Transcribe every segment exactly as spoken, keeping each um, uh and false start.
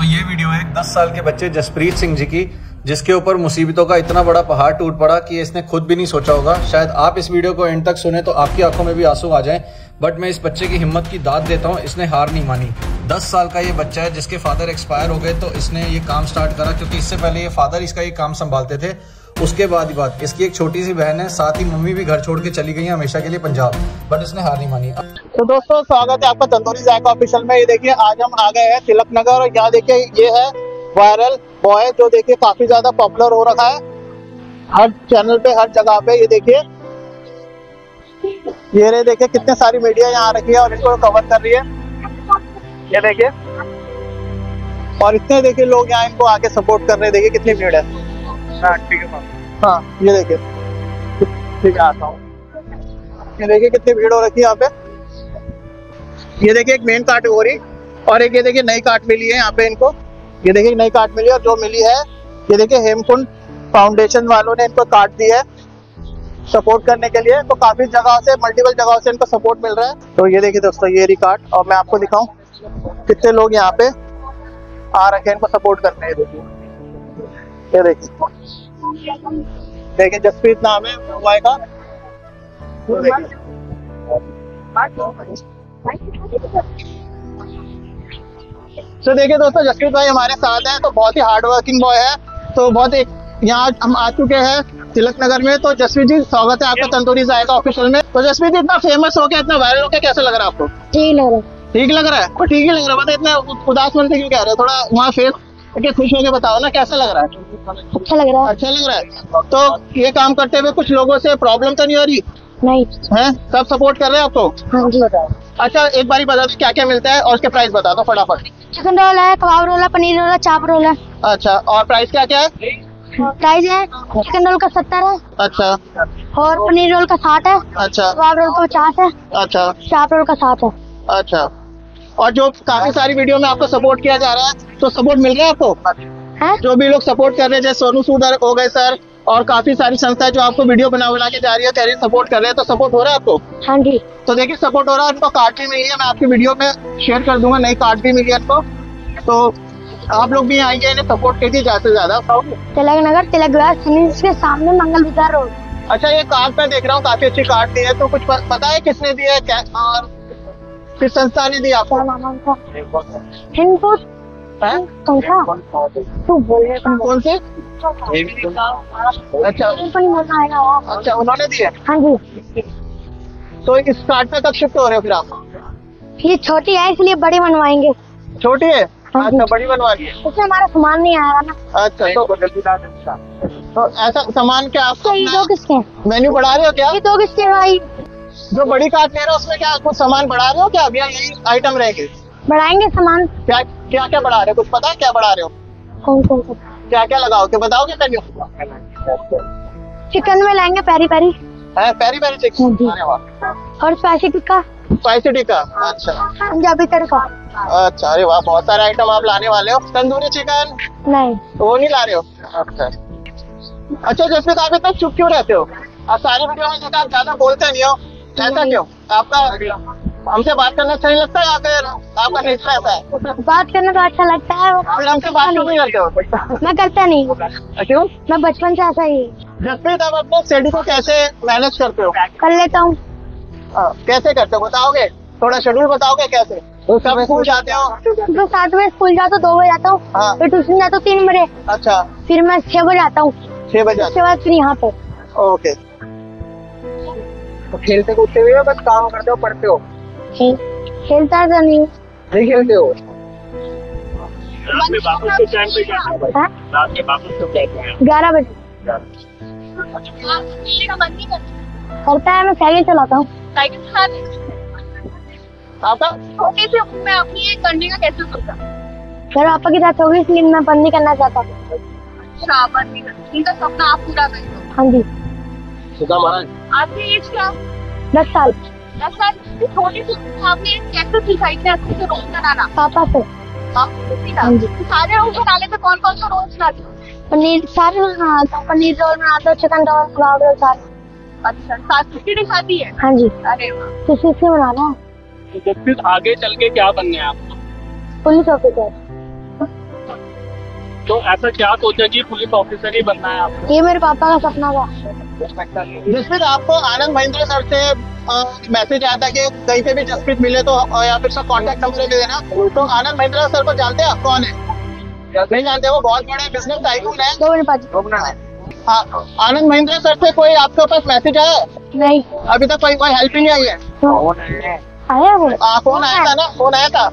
सो ये वीडियो है दस साल के बच्चे जसप्रीत सिंह जी की, जिसके ऊपर मुसीबतों का इतना बड़ा पहाड़ टूट पड़ा कि इसने खुद भी नहीं सोचा होगा। शायद आप इस वीडियो को एंड तक सुने तो आपकी आंखों में भी आंसू आ जाएं, बट मैं इस बच्चे की हिम्मत की दाद देता हूं, इसने हार नहीं मानी। दस साल का ये बच्चा है जिसके फादर एक्सपायर हो गए, तो इसने ये काम स्टार्ट करा क्योंकि इससे पहले ये फादर इसका ये काम संभालते थे। उसके बाद ही बात, इसकी एक छोटी सी बहन है, साथ ही मम्मी भी घर छोड़ के चली गई हमेशा के लिए पंजाब, बट इसने हार नहीं मानी। तो दोस्तों स्वागत है आपका तंदूरी जायका ऑफिशियल में। ये देखिए आज हम आ गए हैं तिलक नगर, और यहाँ देखिए ये है वायरल बॉय जो देखिए काफी ज्यादा पॉपुलर हो रखा है हर चैनल पे, हर जगह पे। ये देखिए ये रे देखिए कितने सारी मीडिया यहाँ आ रखी है और इनको कवर कर रही है। ये देखिए और इतने देखिए लोग यहाँ इनको आके सपोर्ट कर रहे हैं। देखिए कितनी भीड़ है। हाँ ठीक है, हाँ ये देखिए ठीक है आता हूँ। ये देखिए कितनी भीड़ हो रखी है यहाँ पे। ये देखिए एक मेन कार्ट हो रही और एक ये देखिए नई कार्ट मिली है यहाँ पे इनको। ये देखिए नई कार्ड मिली और जो मिली है ये देखिए हेमकुंड फाउंडेशन वालों ने इनको कार्ड दी है सपोर्ट करने के लिए। तो काफी जगह से, मल्टीपल जगह से इनको सपोर्ट मिल रहा है। तो ये देखिए दोस्तों ये रही कार्ड, और मैं आपको दिखाऊं कितने लोग यहाँ पे आ रखे हैं इनको सपोर्ट करने। ये देखिए ये देखिए देखिए जसप्रीत नाम है वाई का। तो देखिए दोस्तों जसप्रीत भाई हमारे साथ हैं, तो बहुत ही हार्ड वर्किंग बॉय है। तो बहुत एक यहाँ हम आ चुके हैं तिलक नगर में। तो जसप्रीत जी स्वागत है आपका तंदूरी जायका ऑफिशियल में। तो जसप्रीत जी इतना फेमस हो गया, इतना वायरल हो गया, कैसा लग रहा है आपको? ठीक लग रहा है। ठीक लग रहा है, तो ठीक ही लग रहा है। मतलब इतना उदास मन से क्यों कह रहे हो? थोड़ा वहाँ फेस करके खुश होकर बताओ ना, कैसा लग रहा है? अच्छा लग रहा है। अच्छा लग रहा है। तो ये काम करते हुए कुछ लोगों से प्रॉब्लम तो नहीं हो रही? नहीं है, सब सपोर्ट कर रहे हैं आपको। अच्छा एक बार बता दो क्या क्या मिलता है और उसके प्राइस बता दो फटाफट। चिकन रोल है, कबाब रोल है, पनीर रोल है, चाप रोल है। अच्छा और प्राइस क्या क्या है? प्राइस है चिकन रोल का सत्तर है। अच्छा और पनीर रोल का साठ है। अच्छा कबाब रोल का पचास है। अच्छा चाप रोल का साठ है। अच्छा और जो काफी सारी वीडियो में आपको सपोर्ट किया जा रहा है, तो सपोर्ट मिल रहा है आपको है? जो भी लोग सपोर्ट कर रहे हैं, जैसे सोनू सूद हो गए सर, और काफी सारी संस्थाएं जो आपको वीडियो बना बना के जा रही है, कह रही है सपोर्ट कर रहे हैं, तो सपोर्ट हो रहा है आपको? हाँ जी। तो देखिए सपोर्ट हो रहा है, उनको कार्ड भी मिली है, मैं आपकी वीडियो में शेयर कर दूंगा, नई कार्ड भी मिली है उनको। तो आप लोग भी आइए, इन्हें सपोर्ट कीजिए ज्यादा से ज्यादा। तिलक नगर तिलक विहार के सामने मंगल विहार रोड। अच्छा ये कार्ड मैं देख रहा हूँ काफी अच्छी कार्ड दी है, तो कुछ पता है किसने दी है और किस संस्था ने दी आपको? कौन से? अच्छा अच्छा उन्होंने दिया। हाँ जी। तो इस कार्ड में कब शिफ्ट हो रहे हो फिर आप? ये छोटी है इसलिए बड़ी बनवाएंगे। छोटी है? अच्छा बड़ी बनवाएंगे, इसमें हमारा सामान नहीं आ रहा ना। अच्छा तो तो ऐसा सामान क्या आपको? ये दो किसके मेन्यू बढ़ा रहे हो क्या? ये दो किसके भाई? जो बड़ी कार्ड ले रहे हो उसमें क्या कुछ सामान बढ़ा रहे हो क्या? भैया यही आइटम रहेंगे, बढ़ाएंगे सामान। क्या क्या क्या बढ़ा रहे हो कुछ पता है? क्या बढ़ा रहे हो? कौन कौन सा क्या क्या लगाओगे बताओगे? चिकन में लाएंगे पेरी पेरी है, पेरी पेरी चिकन और स्पाइसी टिक्का। स्पाइसी टिक्का अच्छा, पंजाबी तड़का। अच्छा अरे वाह, बहुत सारे आइटम आप लाने वाले हो। तंदूरी चिकन नहीं, वो नहीं ला रहे हो? अच्छा अच्छा जसप्रीत आप इतना चुप क्यों रहते हो? आप सारी वीडियो में जैसे आप ज्यादा बोलते नहीं हो, ऐसा क्यों? आपका हमसे बात करना अच्छा नहीं लगता है या फिर आपका नेचर ऐसा है? बात करना तो अच्छा लगता है, हमसे बात नहीं करते हो। मैं करता नहीं क्यों? मैं बचपन से ऐसा ही। जसप्रीत आप अपने स्टडी को कैसे मैनेज करते हो? कर लेता हूँ। कैसे करते हो बताओगे? थोड़ा शेड्यूल बताओगे कैसे? कब स्कूल जाते हो? तो सात बजे स्कूल जाता हूँ, दो बजे जाता हूँ, फिर ट्यूशन जाता हूँ तीन बजे। अच्छा फिर मैं छह बजे आता हूँ, छह बजे उसके बाद फिर यहाँ पे। ओके खेलते कूदते हुए बस काम करते हो, पढ़ते हो? खेलता तो नहीं, नहीं खेलते हो। ग्यारह बजे करता है। मैं साइकिल चलाता हूँ। छोटे से मैं अपनी करने का कैसे सोचा? मेरे पापा की डेथ हो गई इसलिए मैं बंद नहीं करना चाहता हूँ। इनका सपना आप पूरा करें। हाँ जी। आपकी एज क्या? दस साल। छोटी सी आपने कैसे सीखाई थी अच्छे से रोज बनाना? पापा से। सारे रोज बनाने में कौन कौन सा रोज बनाते हो? पनीर सारे रोज बनाता हूँ, पनीर रोल बनाता हूँ, चिकन रोल, कबाब रोल सारे। अच्छा साथ खिचड़ी खाती है? हाँ जी। अरे किसी से बनाना है। आगे चल के क्या बनना है आपको? Police officer. तो ऐसा क्या सोचा कि पुलिस ऑफिसर ही बनना है आपको? ये मेरे पापा का सपना था। जसप्रीत, आपको आनंद महिंद्रा सर से मैसेज आया था कि कहीं पे भी जसप्रीत मिले तो या फिर सब कॉन्टेक्ट नंबर दे देना, तो आनंद महिंद्रा सर को जानते हैं आप? कौन है? नहीं जानते? वो बहुत बड़े बिजनेस टाइकून है। आनंद महिंद्रा सर से कोई आपके पास मैसेज आया है? नहीं, अभी तक कोई कोई हेल्प ही नहीं आई है। फोन आया था ना, फोन आया था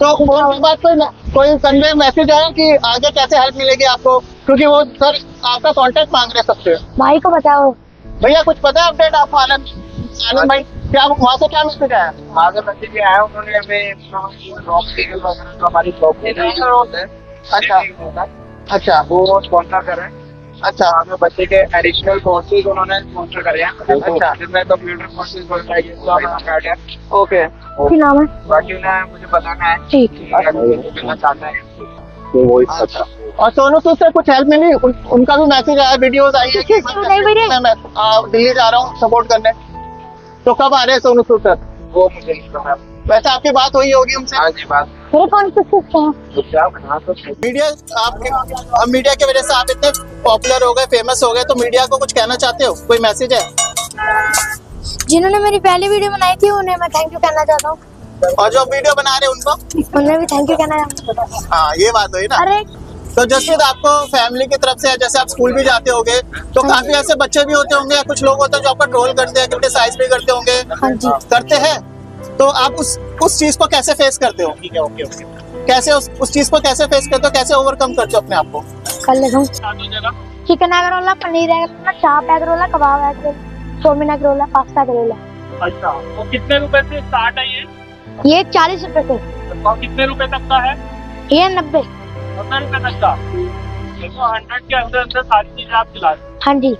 तो फोन के बाद कोई कोई संदेश मैसेज आया कि आगे कैसे हेल्प मिलेगी आपको, क्योंकि वो सर आपका कांटेक्ट मांग रहे सबसे। भाई को बताओ। भैया कुछ पता है अपडेट आपको? आनंद आनंद भाई क्या वहाँ से क्या मैसेज आया? वहाँ से मैसेज आया, उन्होंने हमें जॉब है। अच्छा अच्छा, वो स्पॉन्सर कर रहे हैं। अच्छा, हमें बच्चे के एडिशनल कोर्सेज उन्होंने स्पॉन्सर करे हैं। अच्छा, जिसमें कंप्यूटर कोर्सेज वगैरह ये सब। ओके, बाकी उन्हें मुझे बताना है करना चाहता है। अच्छा, और सोनू सूद से कुछ हेल्प मिली? उन, उनका भी मैसेज आया, वीडियोस आई है कि मैं दिल्ली जा रहा हूँ सपोर्ट करने। तो कब आ रहे हैं सोनू सूद सर? वो मुझे नहीं पता। वैसे आपकी बात हुई होगी उनसे? हाँ जी, बात। मेरे कौन से मीडिया, आप मीडिया की वजह से आप इतने पॉपुलर हो गए, फेमस हो गए, तो मीडिया को कुछ कहना चाहते हो? कोई मैसेज है? जिन्होंने मेरी पहली वीडियो बनाई थी उन्हें मैं थैंक यू कहना चाहता हूँ, और जो वीडियो बना रहे उनको उन्हें भी थैंक यू कहना है। हाँ, ये बात हुई ना। अरे तो जसप्रीत, आपको फैमिली की तरफ से, जैसे आप स्कूल भी जाते होंगे तो काफी ऐसे बच्चे भी होते होंगे, कुछ लोग होते हैं जो आपका ट्रोल करते हैं, क्रिटिसाइज भी करते होंगे, करते हैं, तो आप उस उस चीज को कैसे फेस करते हो? ठीक है, ओके ओके। कैसे उस उस चीज को कैसे फेस करते हो, कैसे ओवरकम करते हो अपने आप को? कर लेता हूँ। चिकन एग रोला, पनीर एग रोला, चाप एग रोला, कबाब एग रोला, चौमिन एग रोला, पास्ता एग रोला। अच्छा, वो कितने रुपए से स्टार्ट है? ये ये चालीस रुपए से। तो कितने रुपए तक का है? ये नब्बे नब्बे रुपए तक का। तो हंड्रेड के अंदर अंदर सारी चीजें आप खिला। हाँ जी।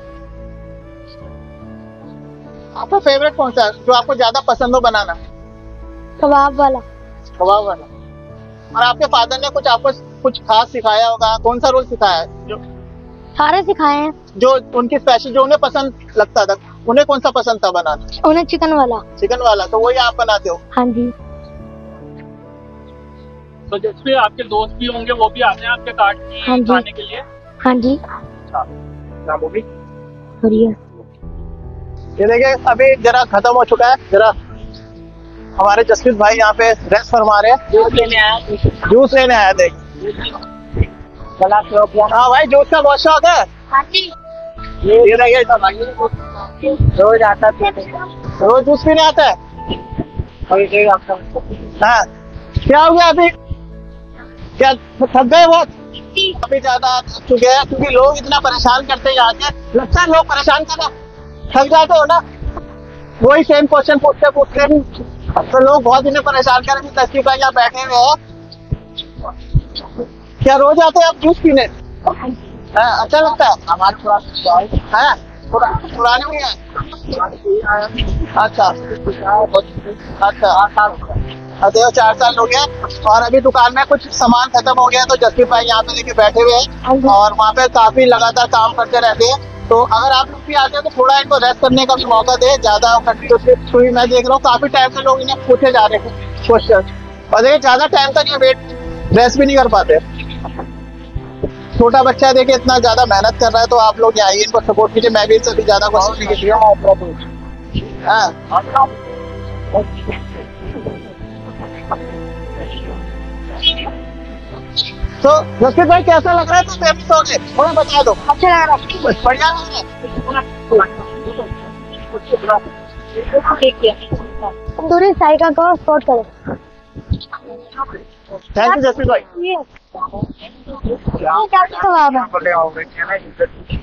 आपका फेवरेट कौन सा है, जो आपको ज्यादा पसंद हो बनाना? कबाब वाला। कबाब वाला। और आपके फादर ने कुछ आपको कुछ खास सिखाया होगा, कौन सा रोल सिखाया है? जो सारे सिखाए हैं, जो उनकी स्पेशल, जो उन्हें पसंद लगता था, उन्हें कौन सा पसंद था बनाना? उन्हें चिकन वाला। चिकन वाला, तो वही आप बनाते हो? हाँ जी। तो जैसे आपके दोस्त भी होंगे, वो भी आते हैं आपके कार्ड खाने के लिए? हाँ जी। अच्छा, वो भी। ये देखिए, अभी जरा खत्म हो चुका है, जरा हमारे जसप्रीत भाई यहाँ पे रेस्ट फरमा रहे हैं। जूस लेने आया, जूस लेने आया। देख, हाँ भाई, जूस का बहुत शौक है। हाँ जी। ये देखिए, रोज आता है, रोज जूस पीने आता है। हाँ, क्या हो गया अभी? क्या थक गए बहुत? अभी ज्यादा थक चुके हैं, क्योंकि लोग इतना परेशान करते हैं, यहाँ के लगता है लोग परेशान करना। थक जाते हो ना, वही सेम क्वेश्चन पूछते पूछते तो लोग बहुत इन्हें परेशान करें। तस्वीर भाई यहाँ बैठे हुए हो, क्या रोज आते हैं आप जूस पीने? अच्छा लगता है? हमारे पुराने भी है। अच्छा अच्छा, अरे चार साल हो गया। और अभी दुकान में कुछ सामान खत्म हो गया, तो जसप्रीत भाई यहाँ पे लेके बैठे हुए हैं, और वहाँ पे काफी लगातार काम करते रहते हैं। तो अगर आप लोग भी आते हैं तो थोड़ा इनको रेस्ट करने का भी मौका दे, ज्यादा क्योंकि मैं देख रहा हूँ काफी टाइम से लोग इन्हें पूछे जा रहे हैं क्वेश्चन, और देखिए ज्यादा टाइम तक ये वेट रेस्ट भी नहीं कर पाते। छोटा बच्चा देखिए इतना ज्यादा मेहनत कर रहा है, तो आप लोग यहाँ आइए, इनको सपोर्ट कीजिए। मैं भी इनसे भी ज्यादा कोशिश नहीं की। तो जसप्रीत भाई कैसा लग रहा है? तो एपिसोड थोड़ा बता दो। अच्छा लग रहा है, बढ़िया लग रहा है। तंदूरी ज़ाइका को सपोर्ट करो। थैंक यू जसप्रीत भाई। क्या क्या कबाब है?